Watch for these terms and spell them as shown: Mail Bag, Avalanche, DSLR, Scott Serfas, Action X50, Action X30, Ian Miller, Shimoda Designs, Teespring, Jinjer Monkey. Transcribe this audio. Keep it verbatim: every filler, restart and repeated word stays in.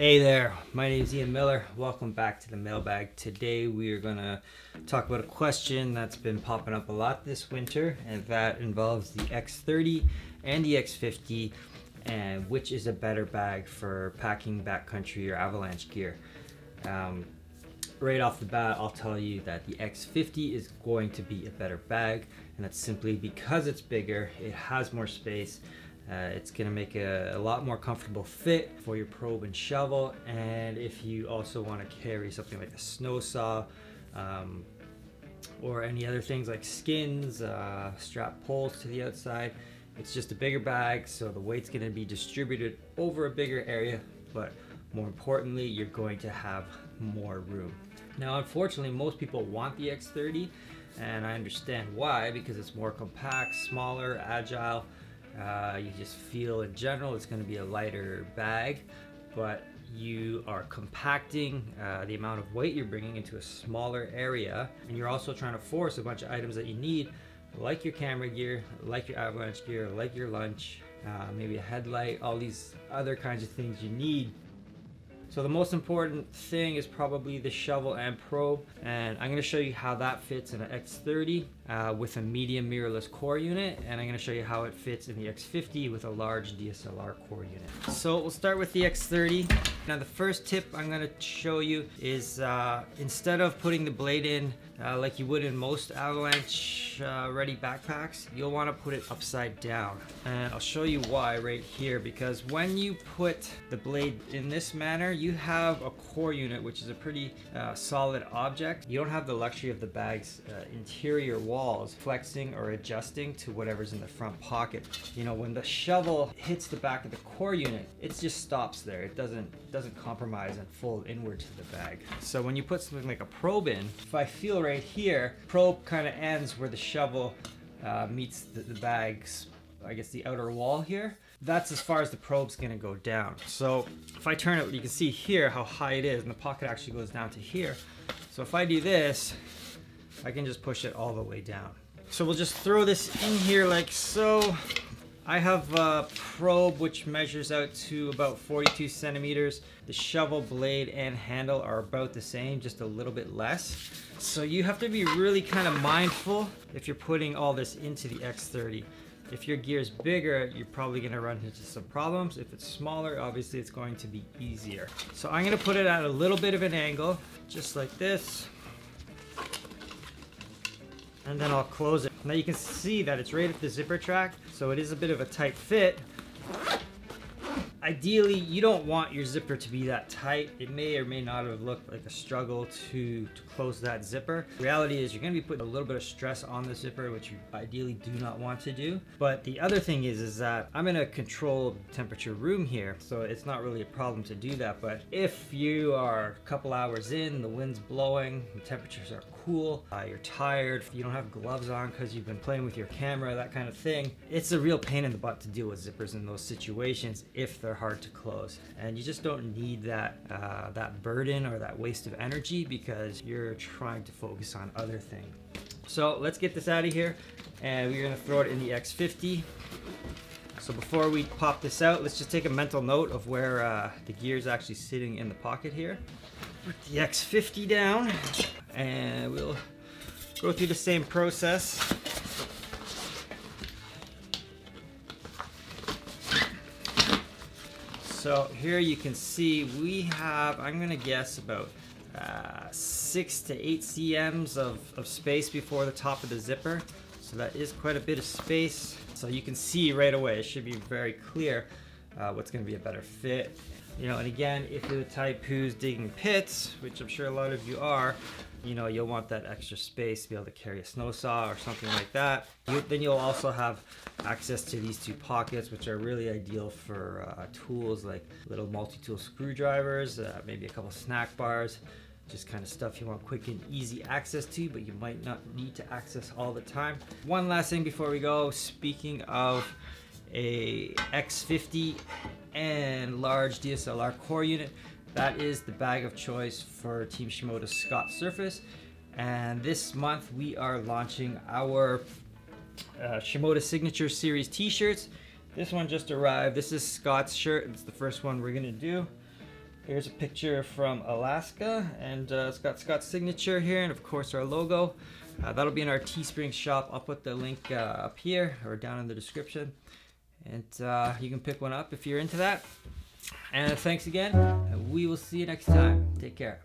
Hey there, my name is Ian Miller. Welcome back to the mailbag. Today we are gonna talk about a question that's been popping up a lot this winter, and that involves the X thirty and the X fifty, and which is a better bag for packing backcountry or avalanche gear. Um, right off the bat, I'll tell you that the X fifty is going to be a better bag, and that's simply because it's bigger, it has more space. Uh, it's gonna make a, a lot more comfortable fit for your probe and shovel, and if you also want to carry something like a snow saw um, or any other things like skins, uh, strap poles to the outside, it's just a bigger bag, so the weight's gonna be distributed over a bigger area, but more importantly, you're going to have more room. Now, unfortunately, most people want the X thirty, and I understand why, because it's more compact, smaller, agile. Uh, you just feel in general it's going to be a lighter bag, but you are compacting uh, the amount of weight you're bringing into a smaller area, and you're also trying to force a bunch of items that you need, like your camera gear, like your avalanche gear, like your lunch, uh, maybe a headlight, all these other kinds of things you need. So the most important thing is probably the shovel and probe, and I'm going to show you how that fits in an X thirty uh, with a medium mirrorless core unit, and I'm going to show you how it fits in the X fifty with a large D S L R core unit. So we'll start with the X thirty. Now the first tip I'm going to show you is uh, instead of putting the blade in uh, like you would in most avalanche uh, ready backpacks, you'll want to put it upside down, and I'll show you why right here, because when you put the blade in this manner, you have a core unit, which is a pretty uh, solid object. You don't have the luxury of the bag's uh, interior walls flexing or adjusting to whatever's in the front pocket. You know, when the shovel hits the back of the core unit, it just stops there. It doesn't doesn't compromise and fold inward to the bag. So when you put something like a probe in, if I feel right here, probe kind of ends where the shovel uh, meets the, the bag's, I guess, the outer wall here. That's as far as the probe's gonna go down. So if I turn it, you can see here how high it is, and the pocket actually goes down to here. So if I do this, I can just push it all the way down. So we'll just throw this in here like so. I have a probe which measures out to about forty-two centimeters. The shovel blade and handle are about the same, just a little bit less. So you have to be really kind of mindful if you're putting all this into the X thirty. If your gear is bigger, you're probably gonna run into some problems. If it's smaller, obviously it's going to be easier. So I'm gonna put it at a little bit of an angle, just like this. And then I'll close it. Now you can see that it's right at the zipper track, so it is a bit of a tight fit. Ideally, you don't want your zipper to be that tight. It may or may not have looked like a struggle to, to close that zipper. The reality is you're gonna be putting a little bit of stress on the zipper, which you ideally do not want to do. But the other thing is, is that I'm in a controlled temperature room here, so it's not really a problem to do that. But if you are a couple hours in, the wind's blowing, the temperatures are cool, uh, you're tired, you don't have gloves on because you've been playing with your camera, that kind of thing, it's a real pain in the butt to deal with zippers in those situations if they're hard to close, and you just don't need that uh, that burden or that waste of energy because you're trying to focus on other things. So let's get this out of here, and we're gonna throw it in the X fifty. So before we pop this out, let's just take a mental note of where uh, the gear is actually sitting in the pocket here. Put the X fifty down, and we'll go through the same process. So here you can see we have, I'm gonna guess, about uh, six to eight cms of, of space before the top of the zipper. So that is quite a bit of space. So you can see right away, it should be very clear uh, what's gonna be a better fit. You know, and again, if you're the type who's digging pits, which I'm sure a lot of you are, you know, you'll want that extra space to be able to carry a snow saw or something like that. You, then you'll also have access to these two pockets, which are really ideal for uh, tools like little multi-tool screwdrivers, uh, maybe a couple snack bars, just kind of stuff you want quick and easy access to, but you might not need to access all the time. One last thing before we go, speaking of a X fifty and large D S L R core unit, that is the bag of choice for Team Shimoda's Scott Serfas, and this month we are launching our uh, Shimoda Signature Series t-shirts. This one just arrived. This is Scott's shirt. It's the first one we're gonna do. Here's a picture from Alaska, and uh, it's got Scott's signature here, and of course our logo. Uh, that'll be in our Teespring shop. I'll put the link uh, up here or down in the description, and uh, you can pick one up if you're into that. And thanks again. We will see you next time. Take care.